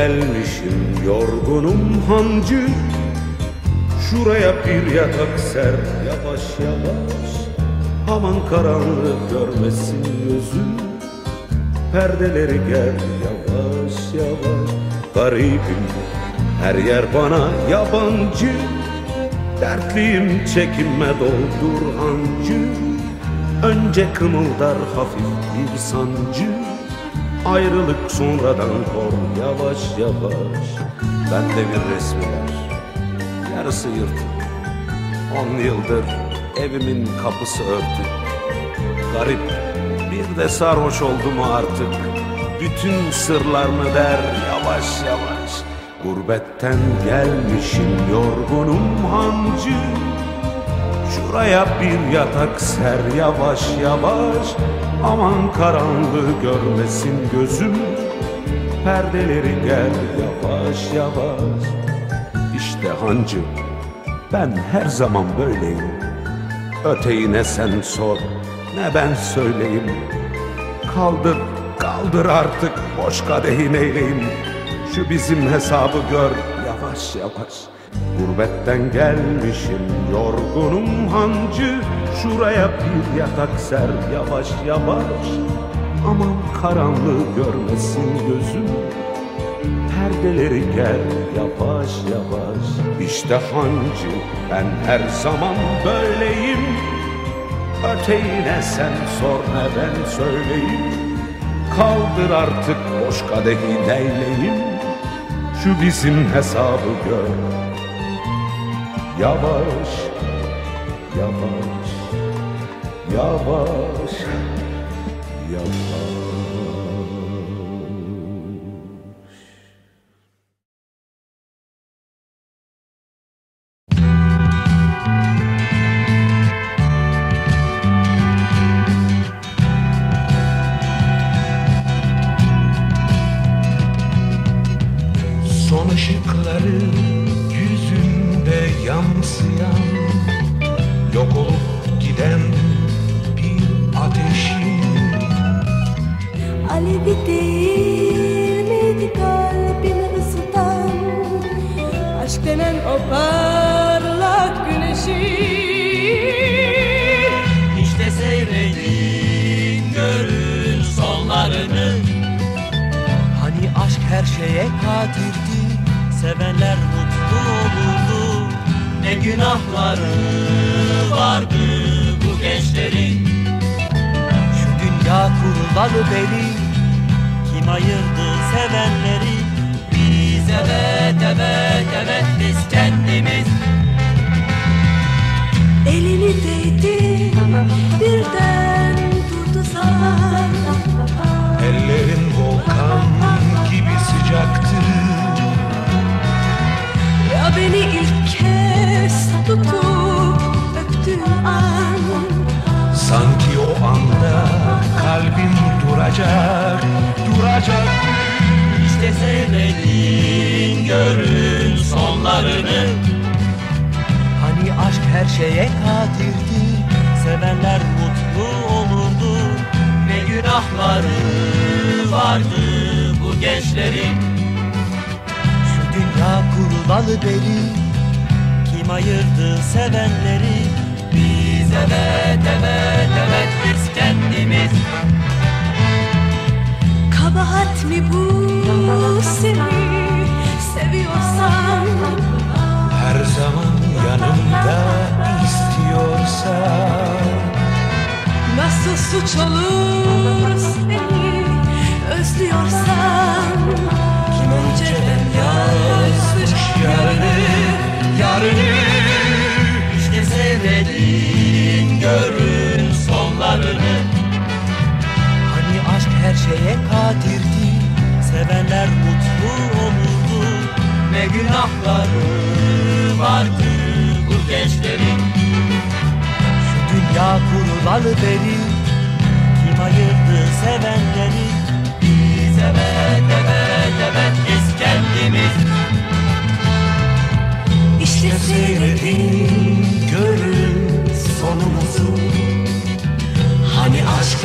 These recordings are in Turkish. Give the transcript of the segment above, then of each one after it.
gelmişim, yorgunum hancı. Şuraya bir yatak ser, yavaş yavaş. Aman karanlık görmesin gözüm. Perdeleri gel, yavaş yavaş. Garibim, her yer bana yabancı. Dertliyim, çekinme doldur hancı. Önce kımıldar hafif bir sancı. Ayrılık sonradan kor, yavaş yavaş. Bende bir resmi var, yarısı yırtık. 10 yıldır evimin kapısı örtük. Garip, bir de sarhoş oldu mu artık. Bütün sırlarını der, yavaş yavaş. Gurbetten gelmişim, yorgunum hancı. Şuraya bir yatak ser, yavaş yavaş. Aman karanlığı görmesin gözüm. Perdeleri gel, yavaş yavaş. İşte hancı, ben her zaman böyleyim. Öteyi ne sen sor, ne ben söyleyim. Kaldır, kaldır artık boş kadehi neyleyim. Şu bizim hesabı gör, yavaş yavaş. Gurbetten gelmişim, yorgunum hancı. Şuraya bir yatak ser, yavaş yavaş. Aman karanlığı görmesin gözüm. Perdeleri gel, yavaş yavaş. İşte hancı, ben her zaman böyleyim. Öteyi ne sen sor, ne ben söyleyeyim. Kaldır artık boş kadehi neyleyim. Şu bizim hesabı gör, yavaş, yavaş, yavaş, yavaş.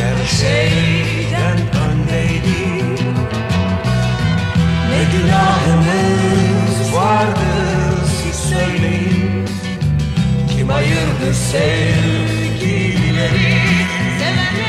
Her şeyden öndeydi. Ne günahımız vardır, siz söyleyin kim ayırdı sevgilileri, sevenleri?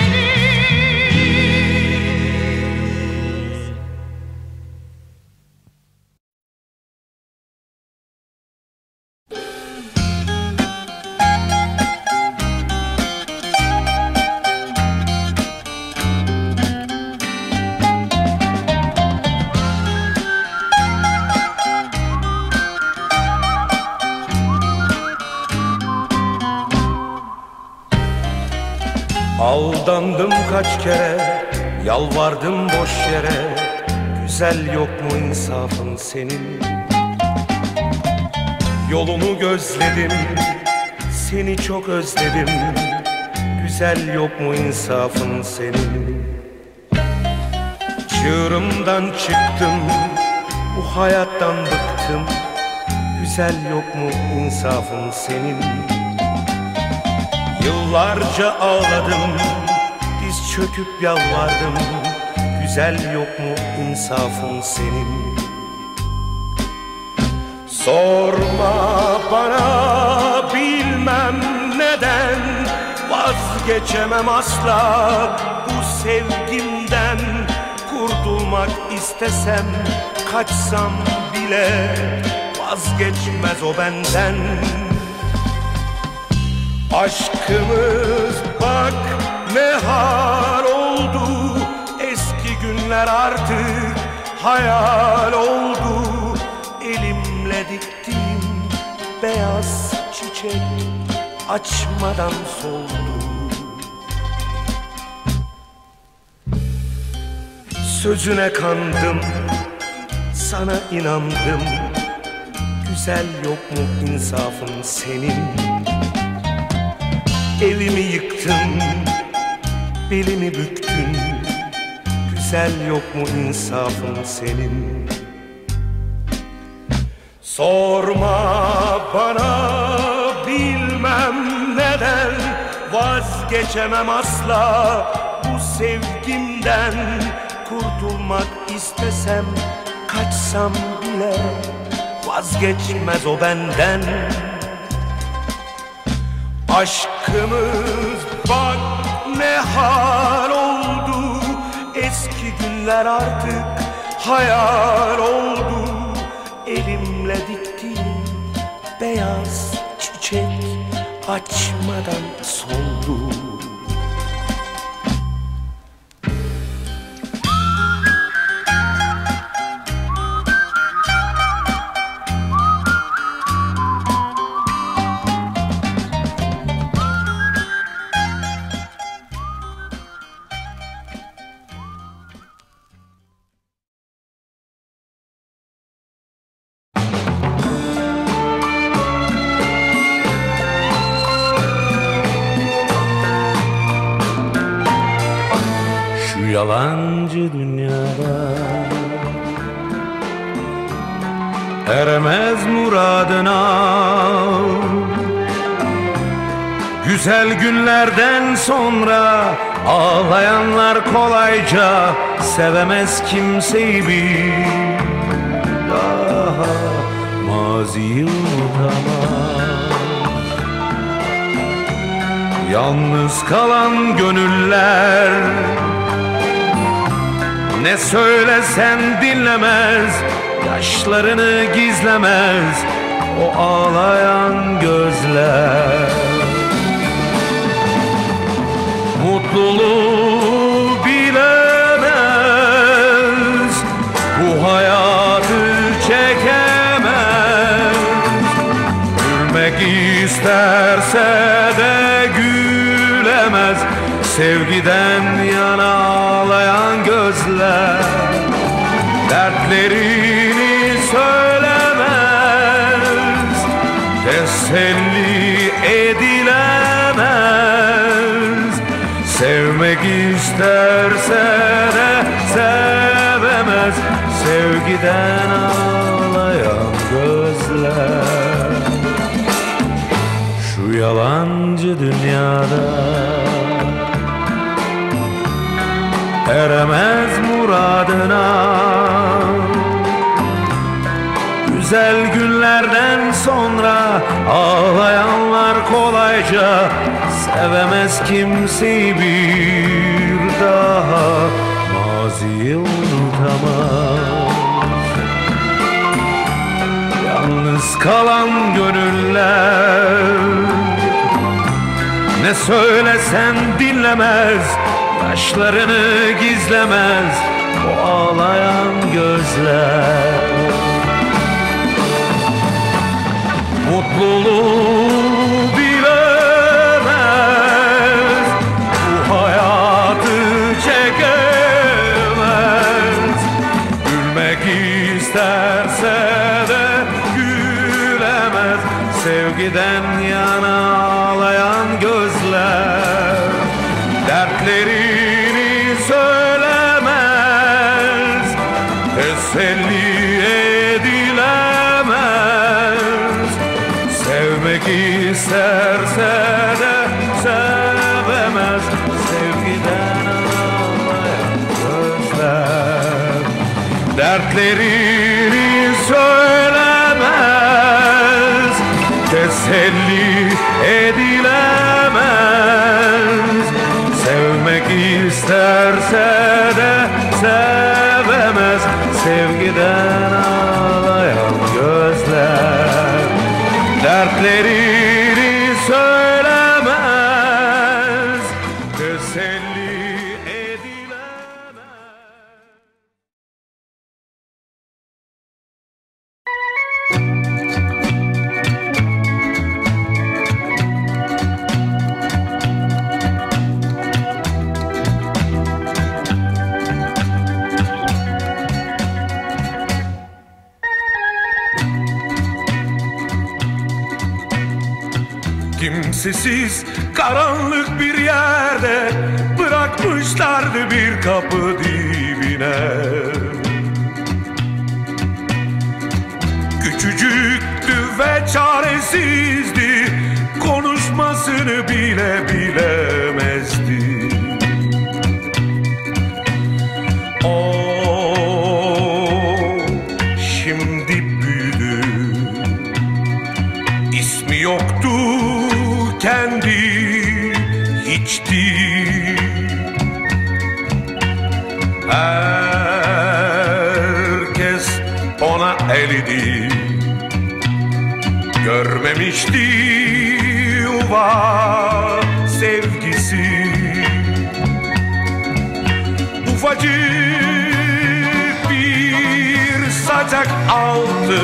Aldandım kaç kere, yalvardım boş yere. Güzel yok mu insafın senin? Yolunu gözledim, seni çok özledim. Güzel yok mu insafın senin? Çığırımdan çıktım, bu hayattan bıktım. Güzel yok mu insafın senin? Yıllarca ağladım, diz çöküp yalvardım. Güzel yok mu insafın senin? Sorma bana bilmem neden, vazgeçemem asla bu sevgimden. Kurtulmak istesem, kaçsam bile vazgeçmez o benden. Aşkımız bak ne hal oldu, eski günler artık hayal oldu. Elimle diktiğim beyaz çiçek açmadan soldu. Sözüne kandım, sana inandım. Güzel yok mu insafın senin? Elimi yıktın, belimi büktün. Güzel yok mu insafın senin? Sorma bana bilmem neden, vazgeçemem asla bu sevgimden. Kurtulmak istesem, kaçsam bile vazgeçmez o benden. Aşkımız bak ne hal oldu, eski günler artık hayal oldu. Elimle diktiğim beyaz çiçek açmadan soldu. Yalancı dünyada eremez muradına, güzel günlerden sonra ağlayanlar kolayca sevemez kimseyi bir daha. Maziyi unutamaz yalnız kalan gönüller, ne söylesen dinlemez, yaşlarını gizlemez o ağlayan gözler. Mutluluğu bilemez, bu hayatı çekemez. Gülmek isterse de gülemez, sevgiden yana ağlayan gözler. Dertlerini söylemez, teselli edilemez. Sevmek isterse de sevemez, sevgiden ağlayan gözler. Şu yalancı dünyada eremez muradına, güzel günlerden sonra ağlayanlar kolayca sevemez kimseyi bir daha, maziyi unutamaz. Yalnız kalan gönüller ne söylesen dinlemez, yaşlarını gizlemez o ağlayan gözler. Mutluluğu bilemez, bu hayatı çekemez. Gülmek isterse de gülemez, sevgiden yana ağlayan gözler. Dertlerini söylemez, teselli edilemez. Sevmek isterse de sevemez, sevgiden ağlayan gözler. Dertlerini söylemez, teselli edilemez. Sevmek isterse de sevemez, sevgiden ağlayan gözler. Dertlerini söylemez, teselli sessiz, karanlık bir yerde bırakmışlardı bir kapı dibine. Küçücüktü ve çaresizdi, konuşmasını bile bilemezdi. Oh, şimdi büyüdü, ismi yoktu, kendi hiçti. Herkes ona eridi, görmemişti yuva sevgisi. Ufacık bir saçak aldı,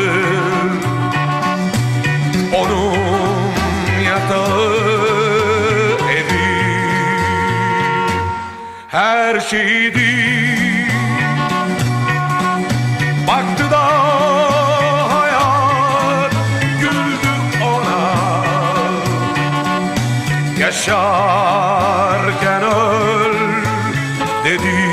onu evi her şeydi. Baktı da hayat güldü ona, yaşarken öl dedi.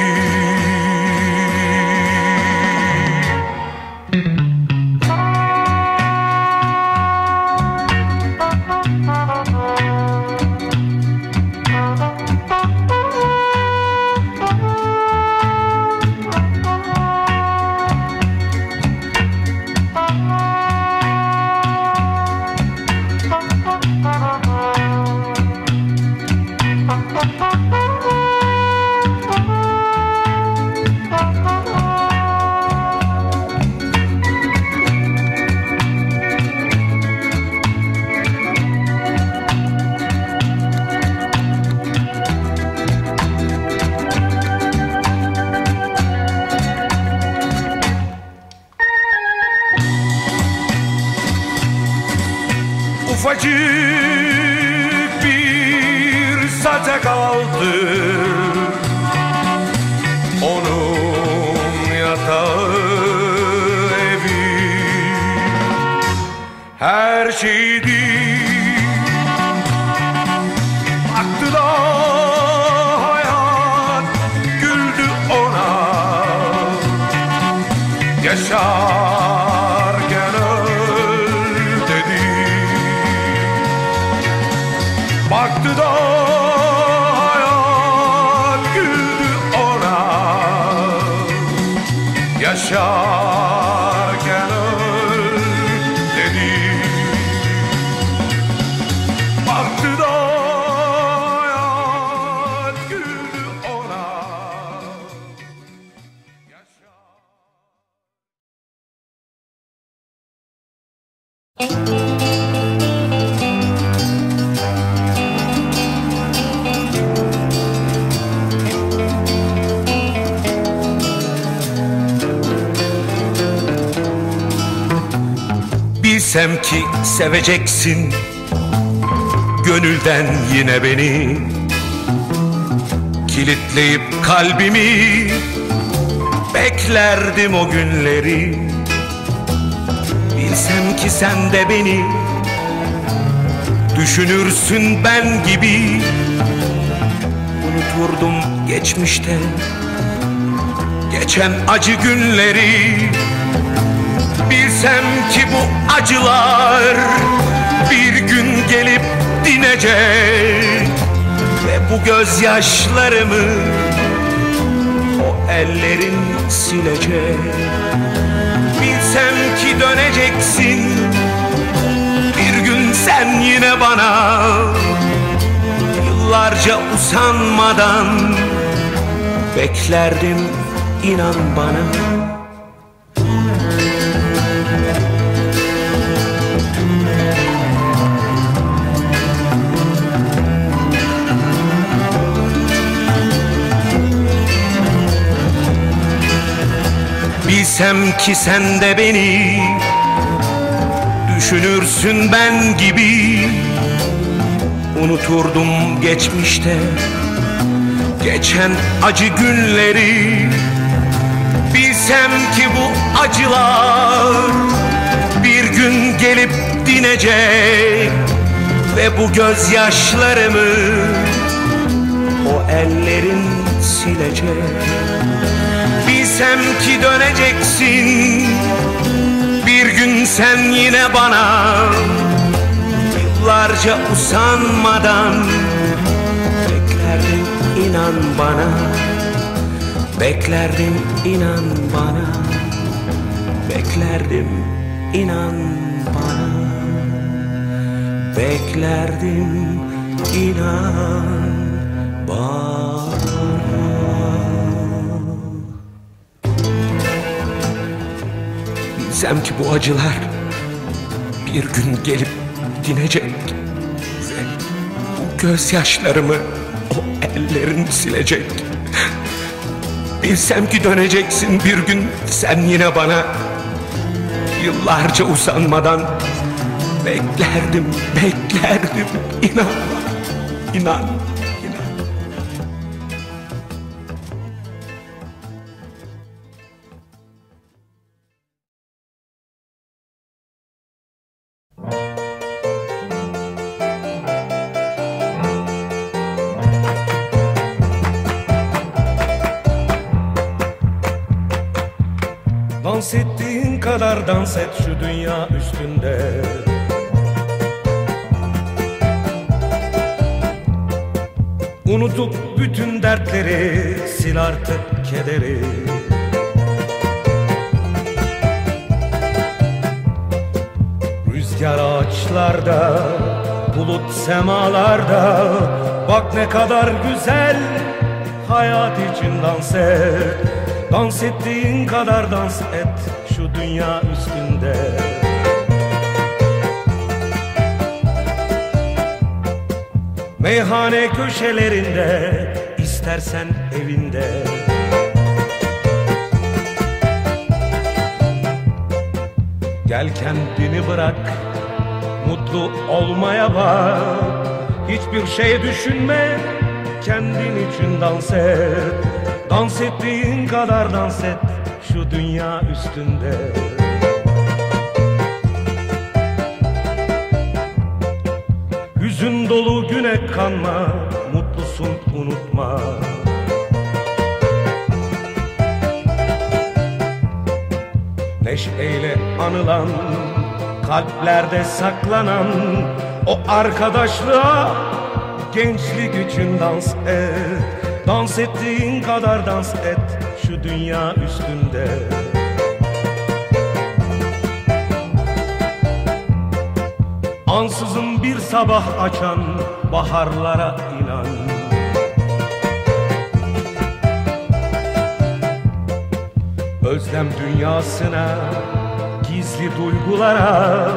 Ufacık bir saçak aldı, onun yatağı evi her şeydi. Baktı da hayat güldü ona, yaşarken öl dedi. Baktı da hayat güldü ona, yaşarken öl Bilsem ki seveceksin gönülden yine beni, kilitleyip kalbimi beklerdim o günleri. Bilsem ki sen de beni düşünürsün ben gibi, unuturdum geçmişte geçen acı günleri. Bilsem ki bu acılar bir gün gelip dinecek ve bu gözyaşlarımı o ellerin silecek. Bilsem ki döneceksin bir gün sen yine bana, yıllarca usanmadan beklerdim inan bana. Bilsem ki sen de beni düşünürsün ben gibi, unuturdum geçmişte geçen acı günleri. Bilsem ki bu acılar bir gün gelip dinecek ve bu gözyaşlarımı o ellerin silecek. Bilsem ki döneceksin bir gün sen yine bana, yıllarca usanmadan beklerdim inan bana, beklerdim inan bana, beklerdim inan bana, beklerdim inan bana. Bilsem ki bu acılar bir gün gelip dinecek ve bu gözyaşlarımı o ellerin silecek. Bilsem ki döneceksin bir gün sen yine bana, yıllarca usanmadan beklerdim, beklerdim inan, inan. Dans ettiğin kadar dans et şu dünya üstünde. Unutup bütün dertleri, sil artık kederi. Rüzgar ağaçlarda, bulut semalarda, bak ne kadar güzel hayat için dans et. Dans ettiğin kadar dans et şu dünya üstünde. Meyhane köşelerinde, istersen evinde, gel kendini bırak, mutlu olmaya bak. Hiçbir şey düşünme, kendin için dans et. Dans ettiğin kadar dans et şu dünya üstünde. Hüzün dolu güne kanma, mutlusun unutma. Neşeyle anılan, kalplerde saklanan o arkadaşlığa, gençlik için dans et. Dans ettiğin kadar dans et şu dünya üstünde. Ansızın bir sabah açan baharlara inan. Özlem dünyasına, gizli duygulara,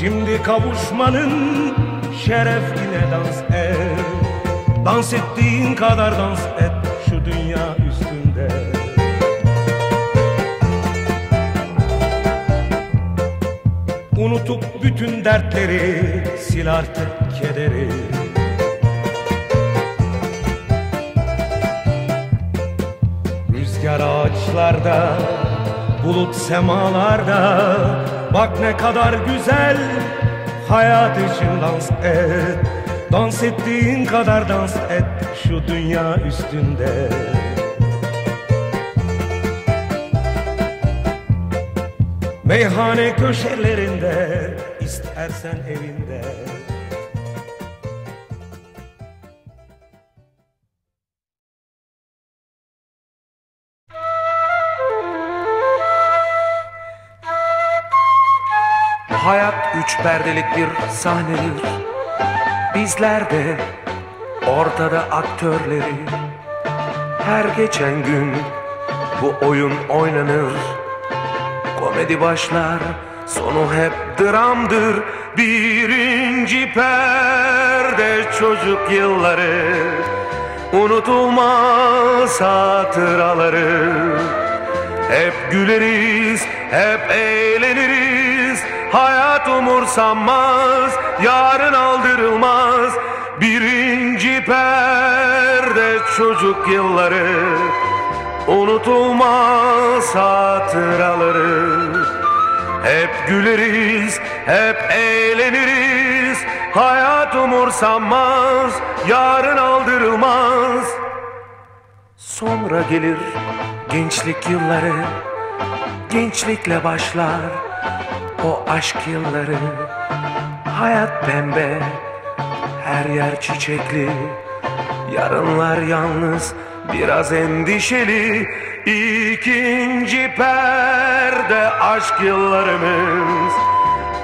Şimdi kavuşmanın şerefine dans et. Dans ettiğin kadar dans et şu dünya üstünde. Unutup bütün dertleri, sil artık kederi. Rüzgar ağaçlarda, bulut semalarda, bak ne kadar güzel hayat için dans et. Dans ettiğin kadar dans et şu dünya üstünde. Meyhane köşelerinde, istersen evinde. Hayat üç perdelik bir sahnedir. Bizler de ortada aktörleri. Her geçen gün bu oyun oynanır. Komedi başlar, sonu hep dramdır. Birinci perde çocuk yılları, unutulmaz hatıraları. Hep güleriz, hep eğleniriz. Hayat umursanmaz, yarın aldırılmaz. Birinci perde çocuk yılları, unutulmaz hatıraları. Hep güleriz, hep eğleniriz. Hayat umursanmaz, yarın aldırılmaz. Sonra gelir gençlik yılları. Gençlikle başlar o aşk yılları. Hayat pembe, her yer çiçekli. Yarınlar yalnız, biraz endişeli. İkinci perde aşk yıllarımız.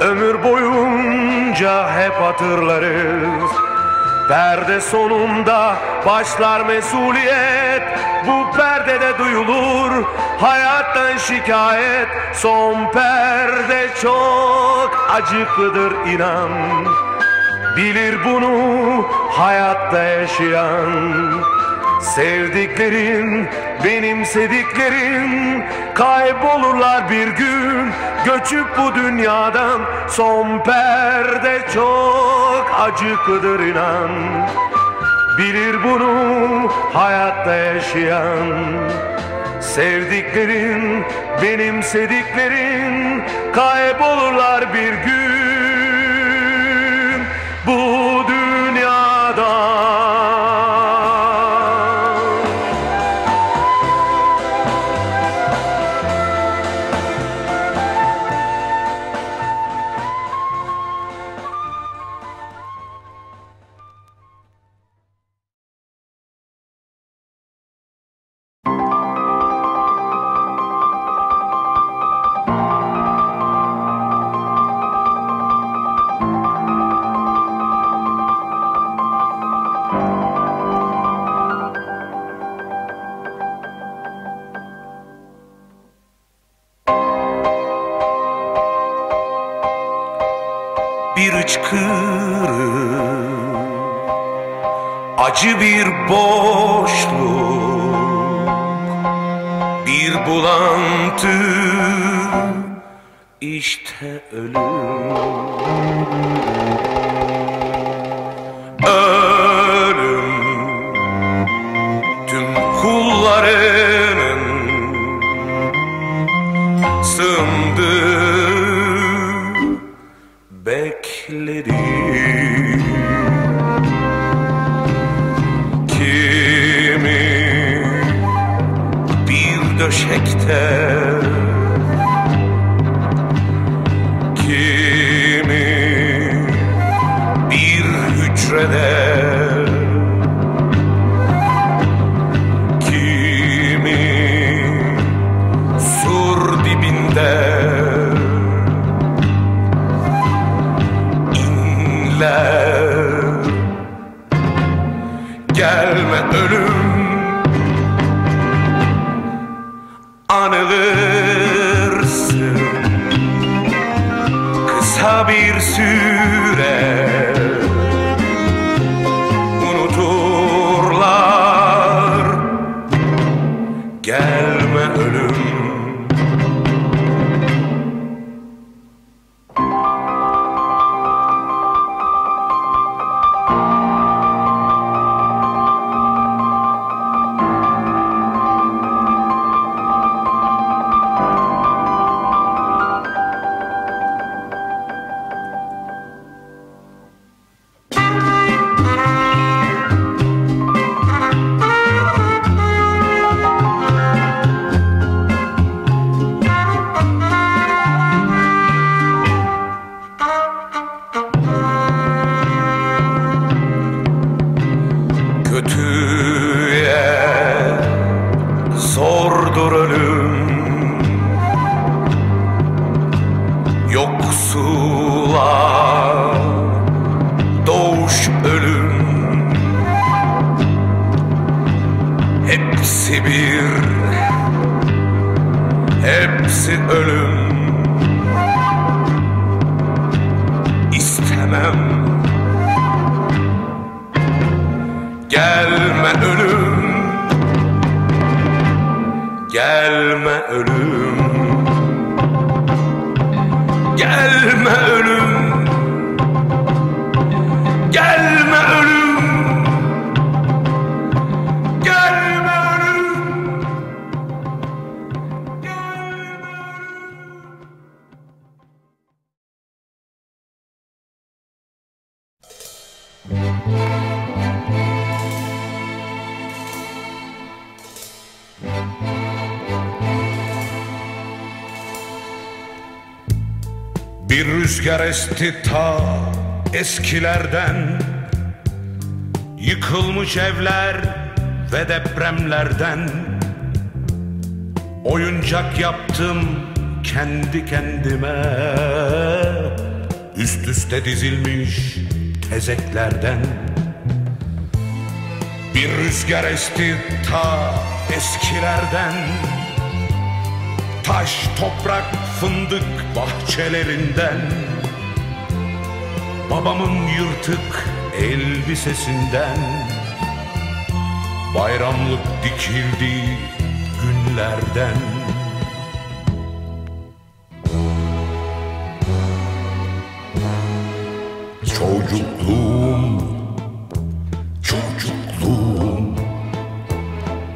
Ömür boyunca hep hatırlarız. Perde sonunda başlar mesuliyet. Bu perdede duyulur hayattan şikayet. Son perde çok acıklıdır inan. Bilir bunu hayatta yaşayan. Sevdiklerin, benimsediklerin kaybolurlar bir gün, göçüp bu dünyadan. Son perde çok acıklıdır inan. Bilir bunu hayatta yaşayan. Sevdiklerin, benimsediklerin kaybolurlar bir gün bu dünyadan. Acı bir boşluk, bir bulantı, işte ölüm. Ölüm tüm kullarının sığındığı, beklediği. Döşekte kimi bir hücrede, kimi sur dibinde inler. Gelme ölüm. Anılırsın kısa kısa bir süre unuturlar. Gelme ölüm, hepsi ölüm. İstemem, gelme ölüm, gelme ölüm, gelme ölüm, gelme ölüm. Bir rüzgar esti ta eskilerden, yıkılmış evler ve depremlerden. Oyuncak yaptım kendi kendime, üst üste dizilmiş tezeklerden. Bir rüzgar esti ta eskilerden, taş, toprak, fındık bahçelerinden. Babamın yırtık elbisesinden, bayramlık dikildiği günlerden. Çocukluğum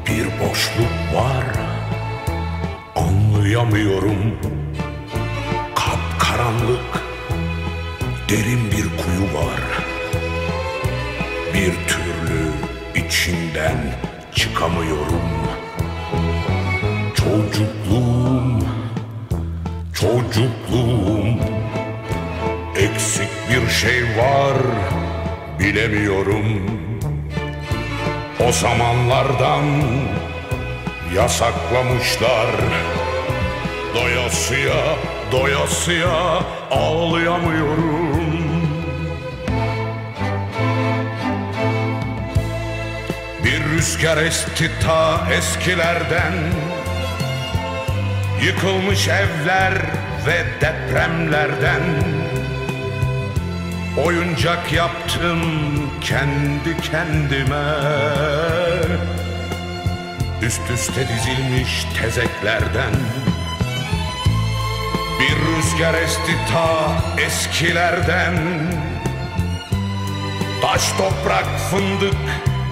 bir boşluk var, anlayamıyorum. Kapkaranlık, derin bir kuyu var, bir türlü içinden çıkamıyorum. Çocukluğum eksik bir şey var, bilemiyorum. O zamanlardan yasaklamışlar, doyasıya doyasıya ağlayamıyorum. Bir rüzgar esti ta eskilerden, yıkılmış evler ve depremlerden. Oyuncak yaptım kendi kendime, üst üste dizilmiş tezeklerden. Bir rüzgar esti ta eskilerden, taş, toprak, fındık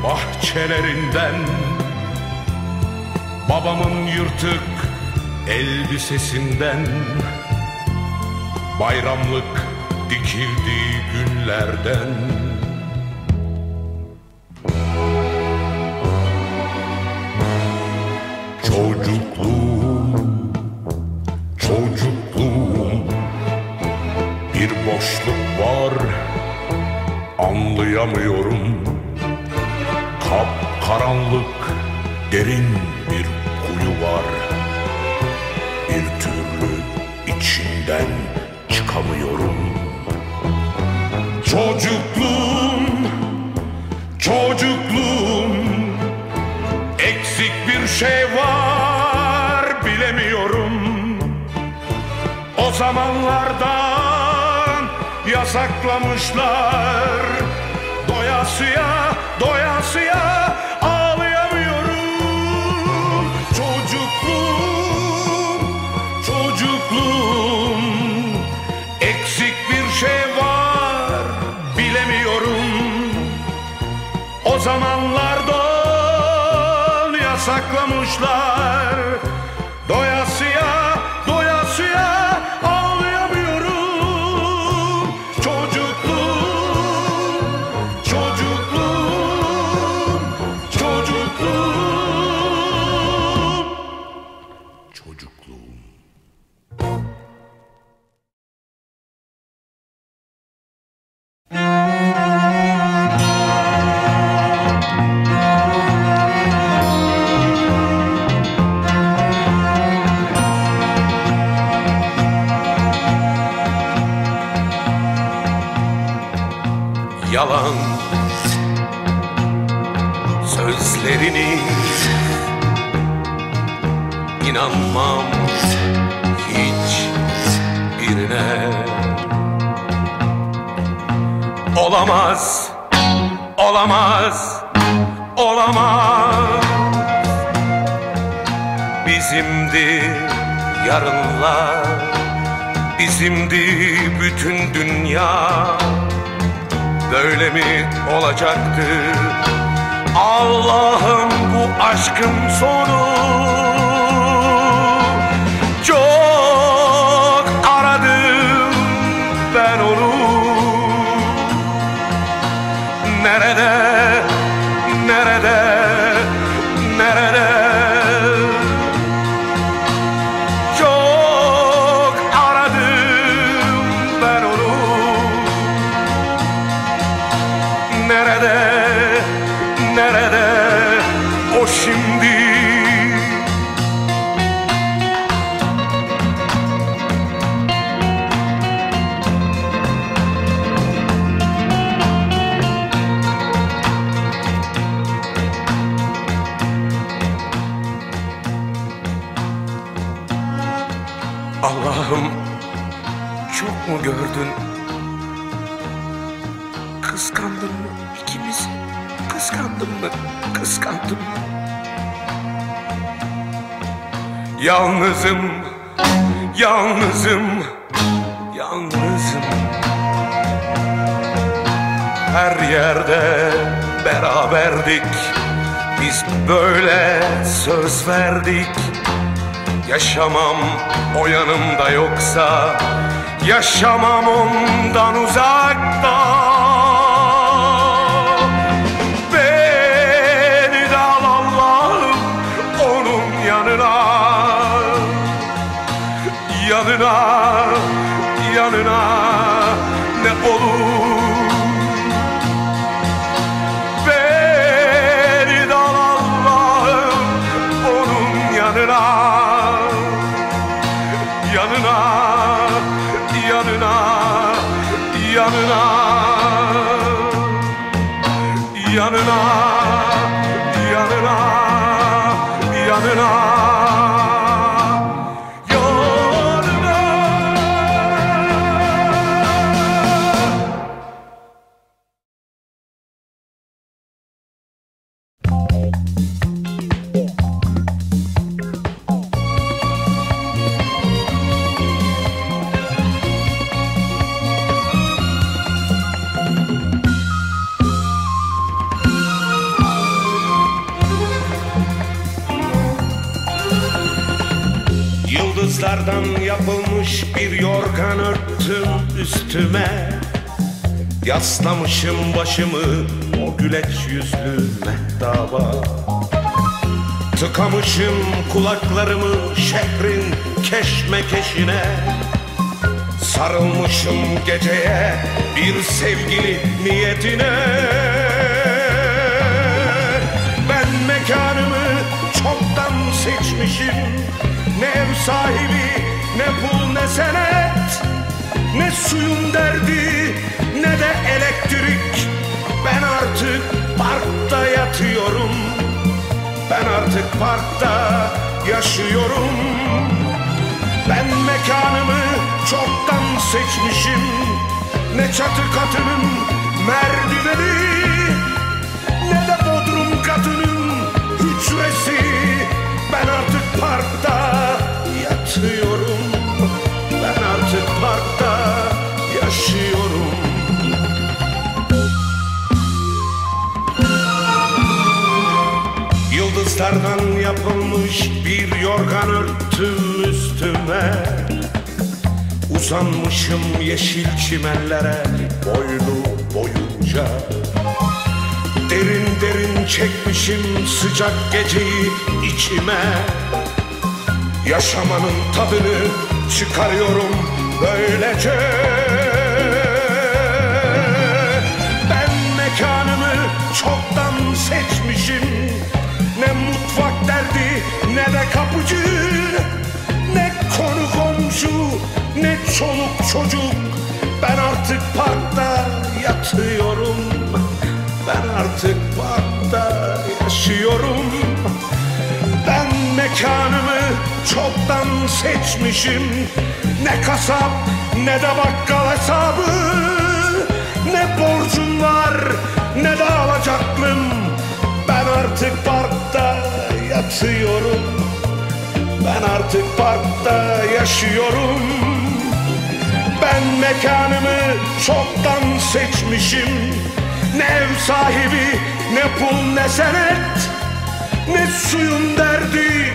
bahçelerinden. Babamın yırtık elbisesinden, bayramlık dikildiği günlerden. Çocukluğum bir boşluk var, anlayamıyorum. Kapkaranlık, derin bir kuyu var, bir türlü içinden çıkamıyorum. Çocukluğum eksik bir şey var, bilemiyorum. O zamanlardan yasaklamışlar. Doyasıya, doyasıya ağlayamıyorum. Çocukluğum, çocukluğum, eksik bir şey var, bilemiyorum. O zamanlardan yasaklamışlar. Doyasıya, doyasıya. Yalan sözlerini inanmam hiç birine. Olamaz, olamaz, olamaz. Bizimdi yarınlar, bizimdi bütün dünya. Böyle mi olacaktı? Allah'ım bu aşkın sonu. Çok aradım ben onu. Nerede, nerede, nerede? Çok aradım ben onu. Nerede, nerede o şimdi? Allah'ım, çok mu gördün? Kıskandın mı ikimizi? Kıskandın mı? Kıskandım. Yalnızım, yalnızım, yalnızım. Her yerde beraberdik. Biz böyle söz verdik. Yaşamam o yanımda yoksa. Yaşamam ondan uzakta. Yanına, yanına ne olur? Beni de al Allah'ım onun yanına. Yanına, yanına, yanına. Yanına, yanına, yanına. Yıldızlardan yapılmış bir yorgan örttüm üstüme. Yaslamışım başımı o güleç yüzlü mehtaba. Tıkamışım kulaklarımı şehrin keşmekeşine. Sarılmışım geceye bir sevgili niyetine. Ben mekanımı çoktan seçmişim. Ne ev sahibi, ne pul, ne senet. Ne suyun derdi, ne de elektrik. Ben artık parkta yatıyorum. Ben artık parkta yaşıyorum. Ben mekanımı çoktan seçmişim. Ne çatı katının merdiveni, ne de bodrum katının hücresi. Ben artık parkta yatıyorum, ben artık parkta yaşıyorum. Yıldızlardan yapılmış bir yorgan örttüm üstüme. Uzanmışım yeşil çimenlere boylu boyunca. Derin derin çekmişim sıcak geceyi içime. Yaşamanın tadını çıkarıyorum böylece. Ben mekanımı çoktan seçmişim. Ne mutfak derdi ne de kapıcı, ne konu komşu ne çoluk çocuk. Ben artık parkta yatıyorum, ben artık parkta yaşıyorum. Ben mekanımı çoktan seçmişim. Ne kasap ne de bakkal hesabı, ne borcum var ne de alacaklım. Ben artık parkta yatıyorum, ben artık parkta yaşıyorum. Ben mekanımı çoktan seçmişim. Ne ev sahibi, ne pul, ne senet, ne suyun derdi,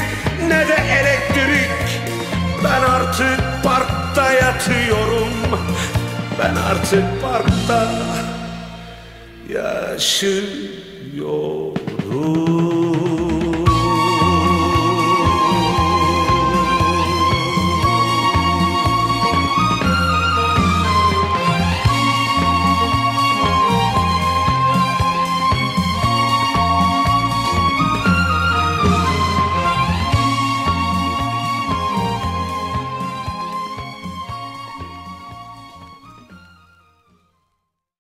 ne de elektrik. Ben artık parkta yatıyorum, ben artık parkta yaşıyorum.